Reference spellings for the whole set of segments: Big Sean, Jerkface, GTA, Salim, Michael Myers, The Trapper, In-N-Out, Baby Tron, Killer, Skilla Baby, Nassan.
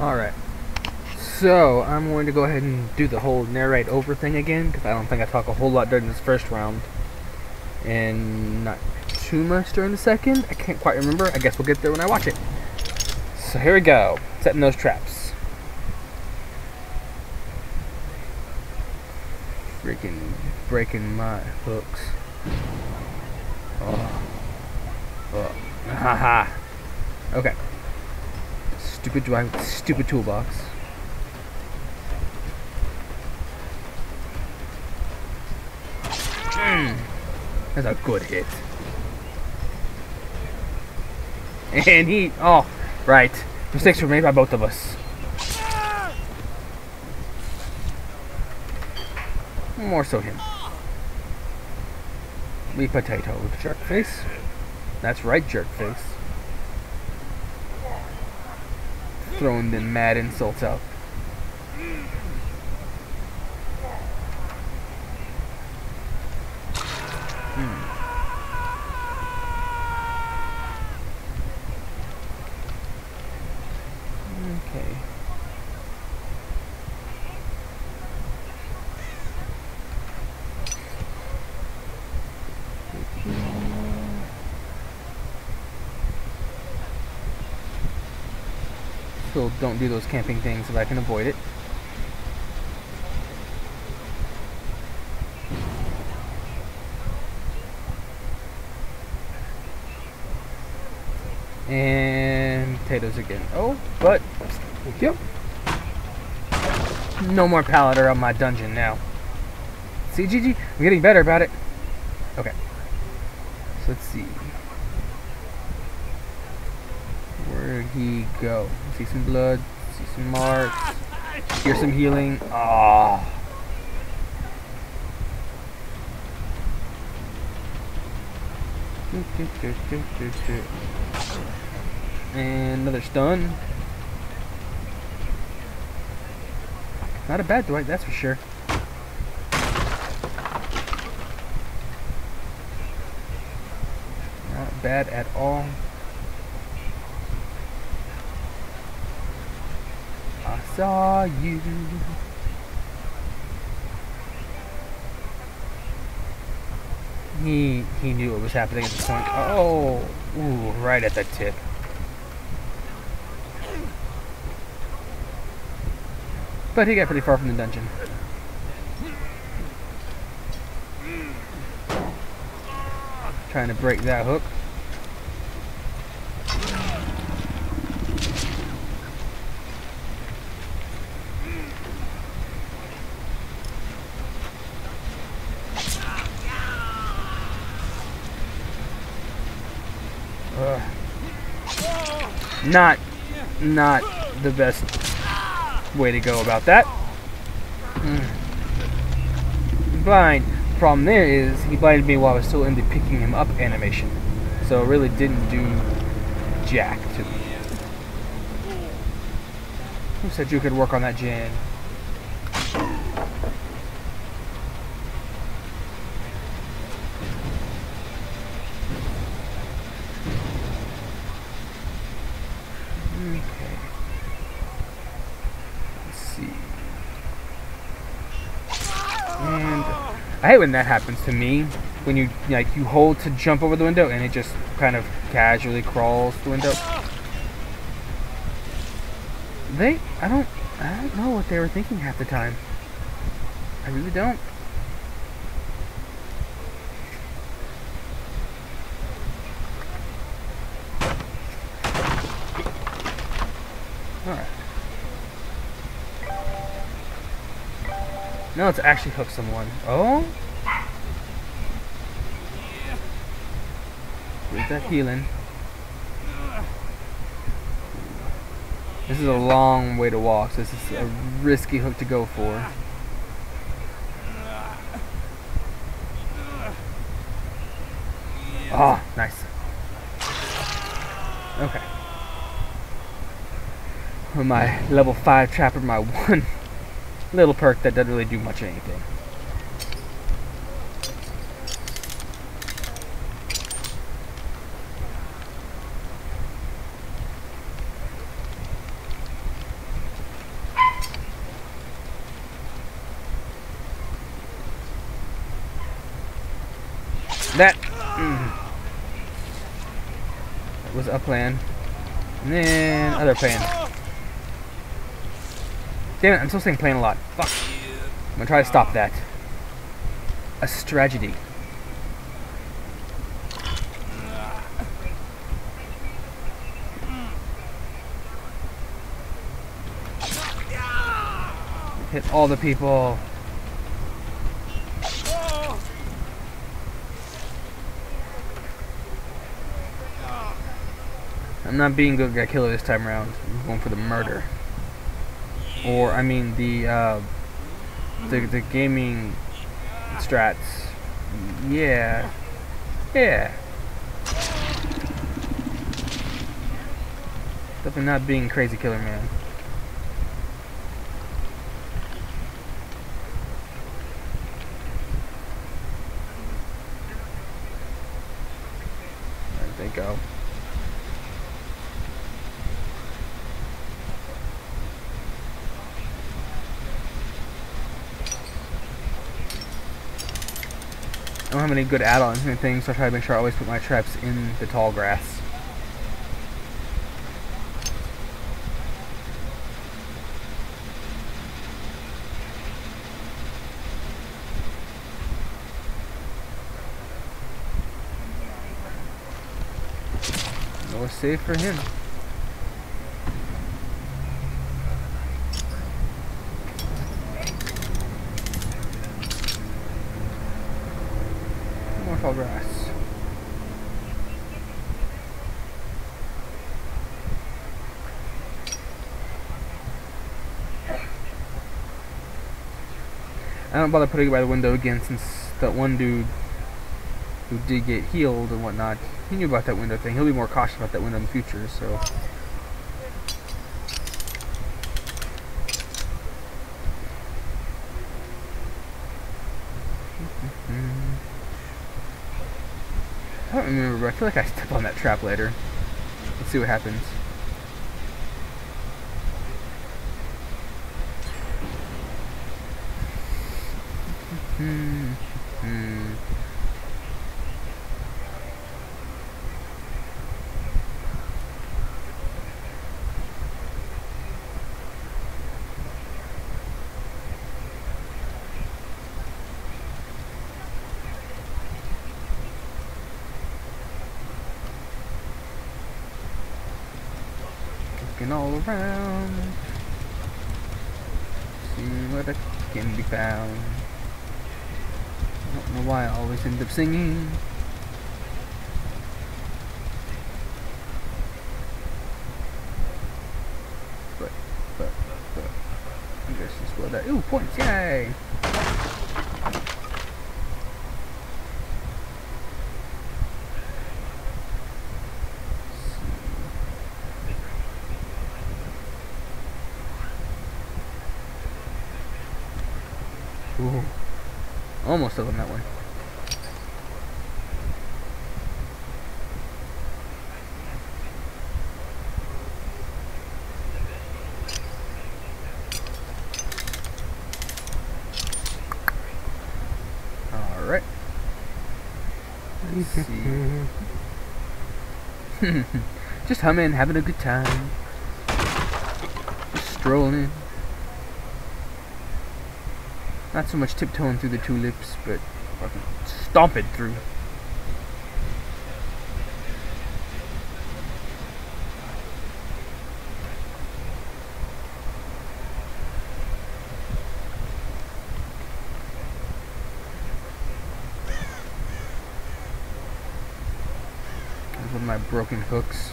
Alright, so I'm going to go ahead and do the whole narrate over thing again, because I don't think I talk a whole lot during this first round, and not too much during the second. I can't quite remember. I guess we'll get there when I watch it. So here we go, setting those traps. Freaking breaking my hooks. Oh. Oh. Haha. Okay. Stupid toolbox. That's a good hit. And he, oh, right. Mistakes were made by both of us. More so him. We potatoed. Jerk face. That's right, jerk face. Throwing them mad insults out. Okay. So don't do those camping things if I can avoid it. And potatoes again. Oh, but thank you. No more pallet around my dungeon now. See, GG, I'm getting better about it. Okay. So let's see. Where'd he go? See some blood, see some marks, hear some healing. Ah. And another stun. Not a bad Dwight, that's for sure. Not bad at all. I saw you. He knew what was happening at this point. Oh, ooh, right at the tip. But he got pretty far from the dungeon. Trying to break that hook. Not the best way to go about that. Blind. Problem there is he blinded me while I was still in the picking him up animation, so it really didn't do jack to me. Who said you could work on that, Jan? I hate when that happens to me, when you you hold to jump over the window and it just kind of casually crawls the window. I don't know what they were thinking half the time. I really don't. Alright. No, it's actually hooked someone. Oh? Where's that healing? This is a long way to walk, so this is a risky hook to go for. Oh, nice. Okay. With my level 5 trapper, my one little perk that doesn't really do much of anything. That was a plan. And then other plan. Damn it, I'm still saying plan a lot. Fuck. I'm gonna try to stop that. A strategy. Hit all the people. I'm not being good guy killer this time around. I'm going for the murder. Or I mean the gaming strats. Yeah. Yeah. Definitely not being crazy killer, man. There they go. I don't have any good add-ons and things, so I try to make sure I always put my traps in the tall grass. No save for him. Tall grass. I don't bother putting it by the window again, since that one dude who did get healed and whatnot, he knew about that window thing. He'll be more cautious about that window in the future, so. I don't remember, but I feel like I step on that trap later. Let's see what happens. All around, see what I can be found. I don't know why I always end up singing. But, I guess it's what that. Ooh, points, yay! Ooh. Almost opened that one. Alright. Let's see. Just humming, having a good time. Just strolling. Not so much tiptoeing through the tulips, but fucking stomping through. With my broken hooks.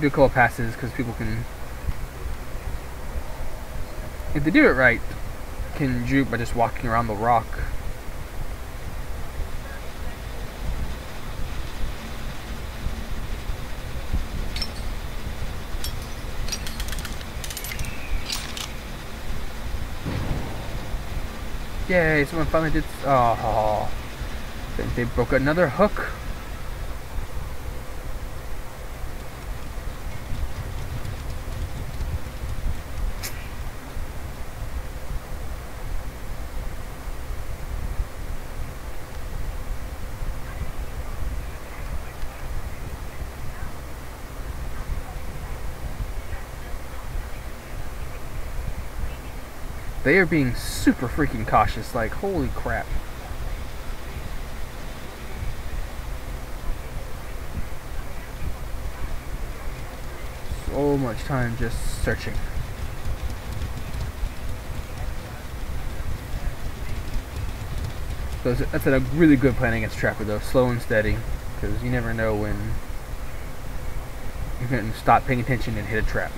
Do a couple passes because people can, if they do it right, can juke by just walking around the rock. Yay! Someone finally did. Oh, they broke another hook. They are being super freaking cautious. Like, holy crap. So much time just searching. So that's a really good plan against Trapper, though. Slow and steady. Because you never know when you're going to stop paying attention and hit a trap.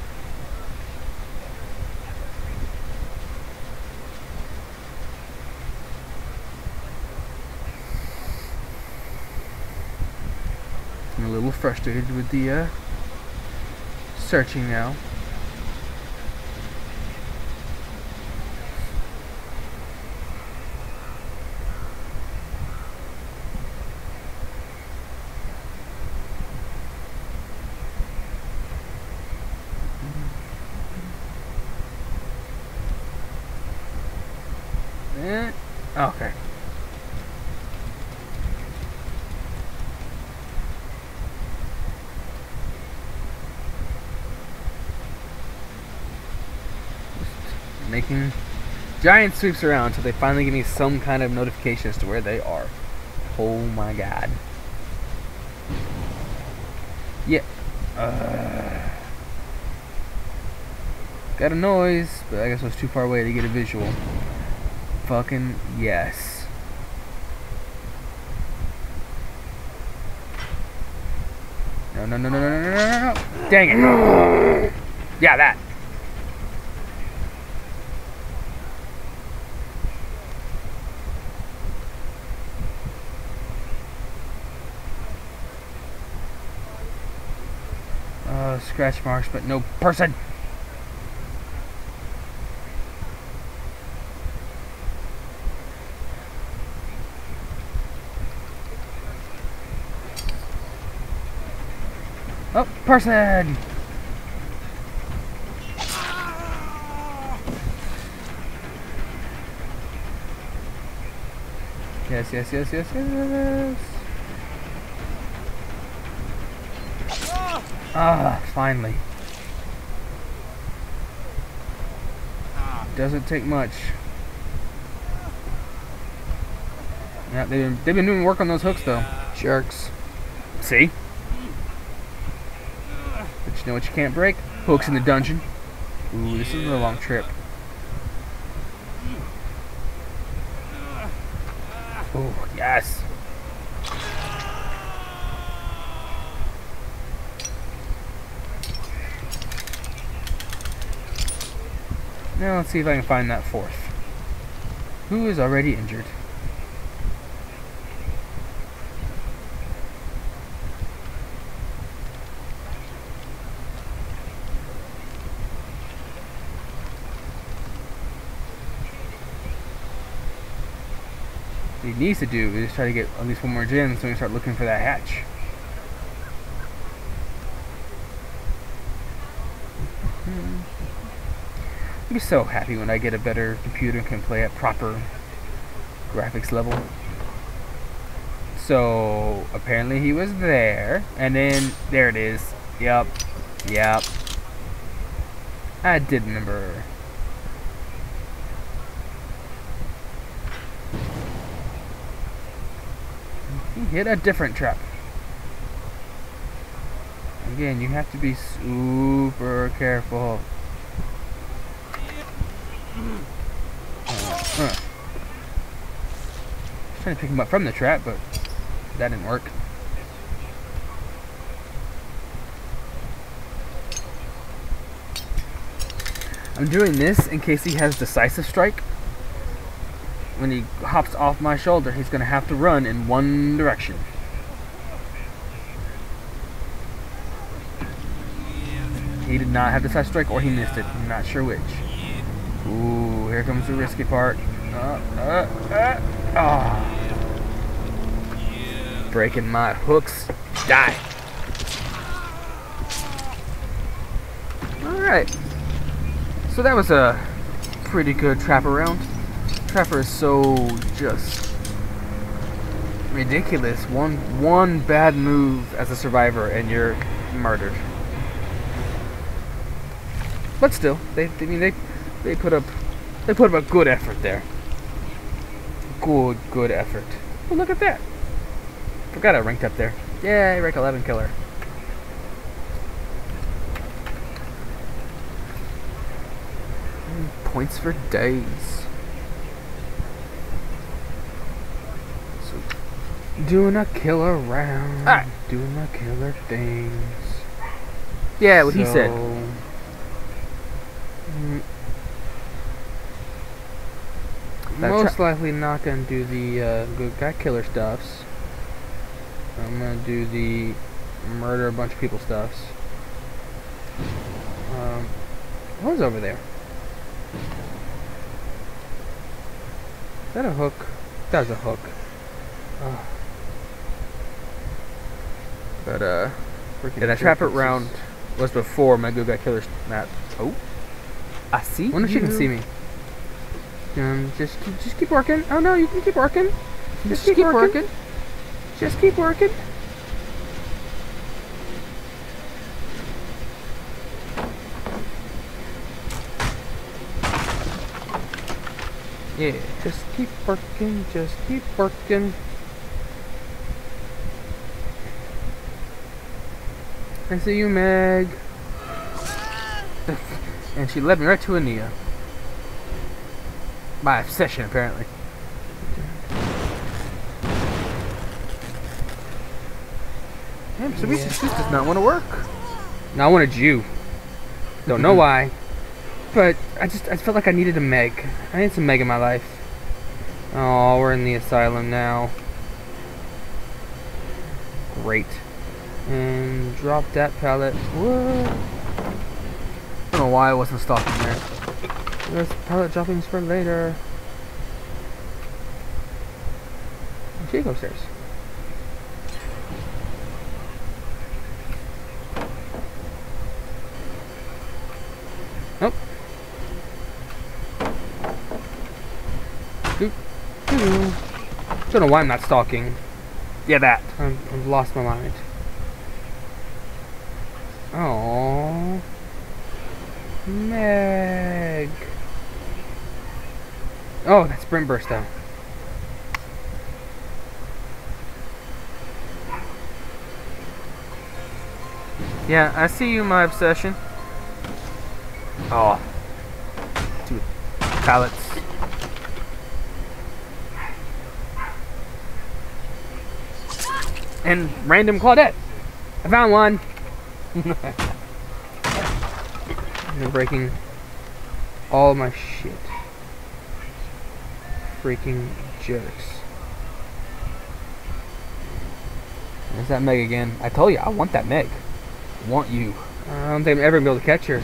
I'm a little frustrated with the searching now. Okay. Just making giant sweeps around until they finally give me some kind of notification as to where they are. Oh my god. Yeah. Got a noise, but I guess I was too far away to get a visual. Fucking yes. No. Dang it. No. Yeah, that. Scratch marks, but no person. Oh, person! Yes. Ah, finally. Doesn't take much. Yeah, they've been doing work on those hooks, though. Jerks. See? You know what you can't break? Hooks in the dungeon. Ooh, this is a long trip. Oh, yes. Now let's see if I can find that fourth. Who is already injured? He needs to do is try to get at least one more gem so we can start looking for that hatch. I'll be so happy when I get a better computer and can play at proper graphics level. So apparently he was there, and then there it is. Yep. I did remember. He hit a different trap. Again, you have to be super careful. Trying to pick him up from the trap, but that didn't work. I'm doing this in case he has decisive strike. When he hops off my shoulder, he's going to have to run in one direction. He did not have the side strike, or he missed it. I'm not sure which. Ooh, here comes the risky part. Oh. Breaking my hooks. Die. Alright. So that was a pretty good trap around. Trapper is so just ridiculous. One bad move as a survivor and you're murdered. But still, they put up They put up a good effort there. Good effort. Oh, look at that. Forgot I ranked up there. Yay, rank 11 killer. Points for days. So, doing a killer round. Right. Doing the killer things. Yeah, what so, he said. Most likely not gonna do the good guy killer stuffs. I'm gonna do the murder a bunch of people stuffs. What was over there? Is that a hook? That was a hook. Oh. But and I trap it round was before my good guy killer map. Oh, I see. Wonder if she can see me. Just keep working. Oh no, you can keep working. Just keep working. Just keep working. Yeah, just keep working. Just keep working. I see you, Meg. And she led me right to Ania. My obsession, apparently. Damn, so yeah. This does not want to work. No, I wanted you. Don't know why. But I felt like I needed a Meg. I need some Meg in my life. Oh, we're in the asylum now. Great. And drop that pallet. Whoa. I don't know why I wasn't stopping there. There's pallet droppings for later. She goes upstairs. Nope. Don't know why I'm not stalking. Yeah, that. I've lost my mind. Oh, Meg. Oh, that sprint burst down. Yeah, I see you, my obsession. Oh, 2 pallets. And random Claudette. I found one. They're breaking all my shit. Freaking jerks. There's that Meg again. I told you, I want that Meg. I want you. I don't think I'm ever going to be able to catch her.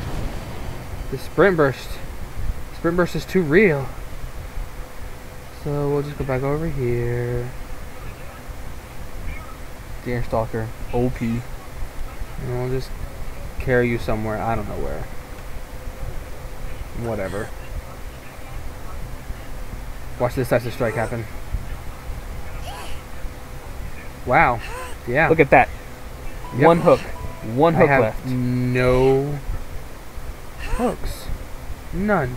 The sprint burst. Sprint burst is too real. So we'll just go back over here. Deer Stalker. OP. And we'll just carry you somewhere. I don't know where. Whatever. Watch this type of strike happen. Wow. Yeah. Look at that. Yep. One hook. One hook left. No hooks. None.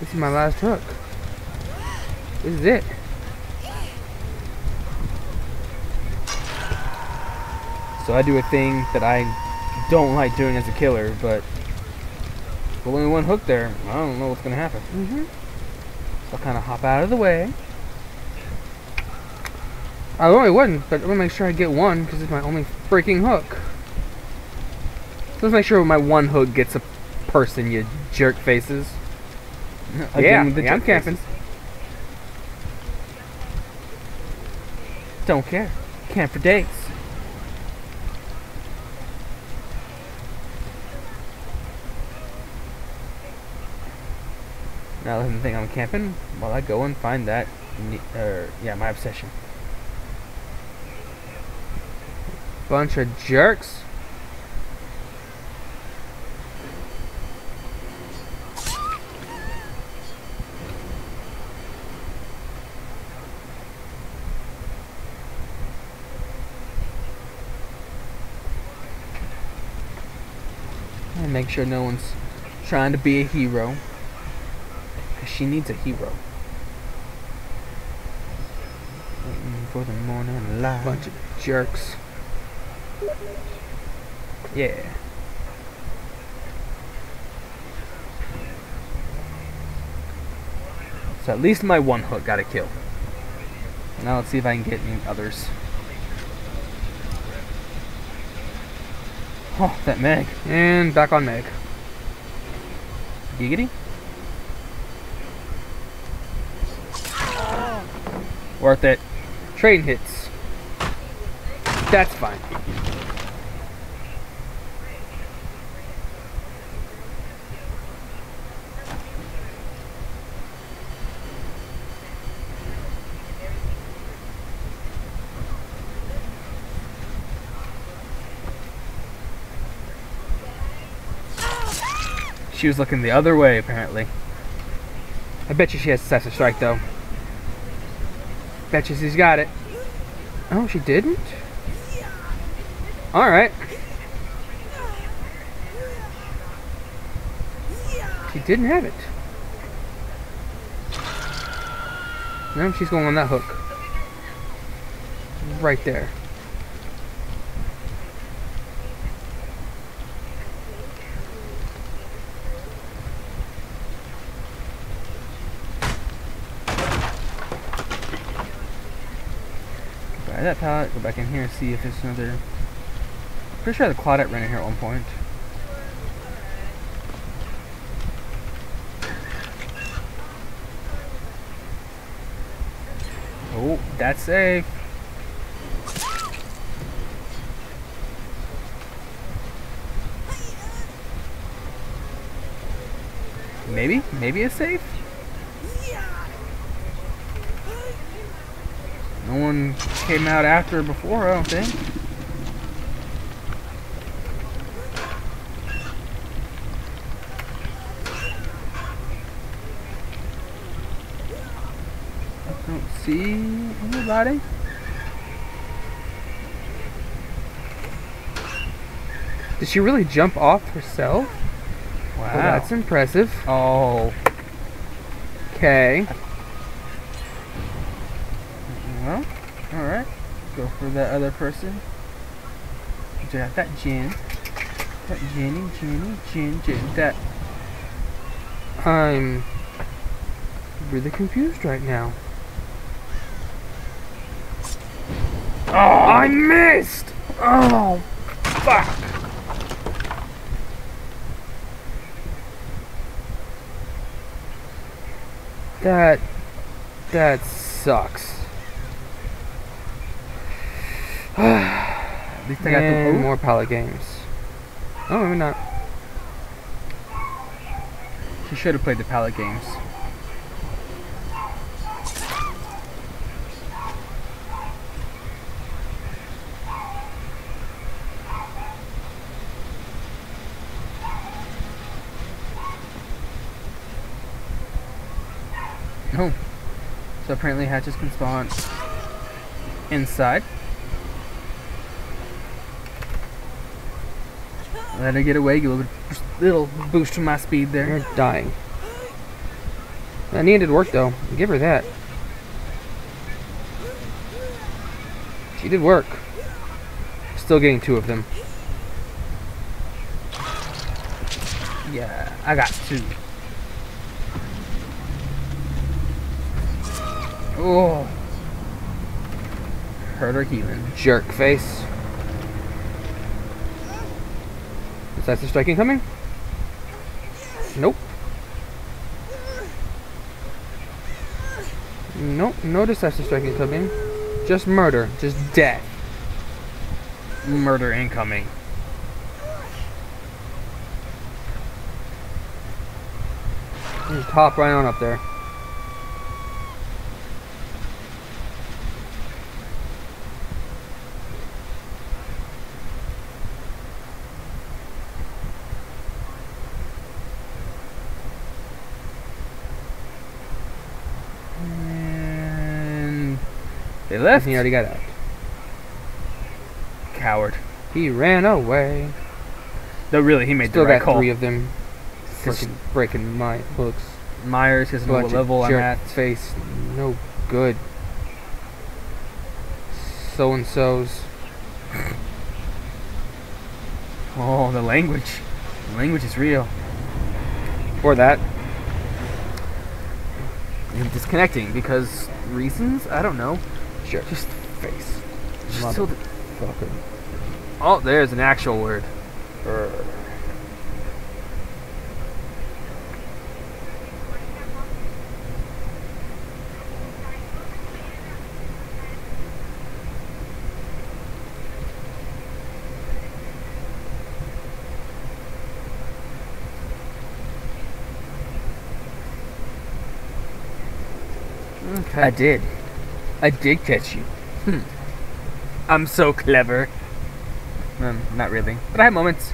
This is my last hook. This is it. So I do a thing that I don't like doing as a killer, but with only one hook there, I don't know what's going to happen. So I'll kind of hop out of the way. I only wouldn't, but I'm going to make sure I get one because it's my only freaking hook. So let's make sure my one hook gets a person, you jerk faces. Yeah, I'm camping. Don't care. Camp for days. Now let them think I'm camping while I go and find that, yeah, my obsession. Bunch of jerks. And make sure no one's trying to be a hero. She needs a hero. Waiting for the morning light. Bunch of jerks. Yeah. So at least my one hook got a kill. Now let's see if I can get any others. Oh, that Meg. And back on Meg. Giggity. Worth it. Train hits. That's fine. She was looking the other way, apparently. I bet you she has Assassin's Strike, though. Bet you she's got it. Oh, she didn't? Alright. She didn't have it. No, she's going on that hook. Right there. That pallet, go back in here and see if there's another. Pretty sure the Claudette ran in here at one point. Oh, that's safe. Maybe it's safe. No one came out after or before, I don't think. I don't see anybody. Did she really jump off herself? Wow. Oh, that's impressive. Oh. Okay. Well, alright. Go for that other person. Got that Jen. That Jenny. That. I'm really confused right now. Oh, I missed! Oh, fuck! That sucks. At least I got to play more pallet games. Oh, maybe not. She should have played the pallet games. Oh. So apparently hatches can spawn inside. Let her get away, give a little boost to my speed there. You're dying. That needed work though. Give her that. She did work. Still getting two of them. Yeah, I got two. Oh. Hurt her healing. Jerk face. That's the strike incoming? Nope. Nope, no decisive strike incoming. Just murder. Just death. Murder incoming. Just hop right on up there. They left. And he already got out. Coward. He ran away. No, really, he made the right call. Still got three of them. Freaking breaking my hooks. Myers, his level I'm at. Face, no good. So and so's. Oh, the language. The language is real. Or that. I'm disconnecting because reasons? I don't know. Sure. Just face. Just the fucking. Oh, there's an actual word. Okay. I did catch you. I'm so clever. Not really, but I have moments.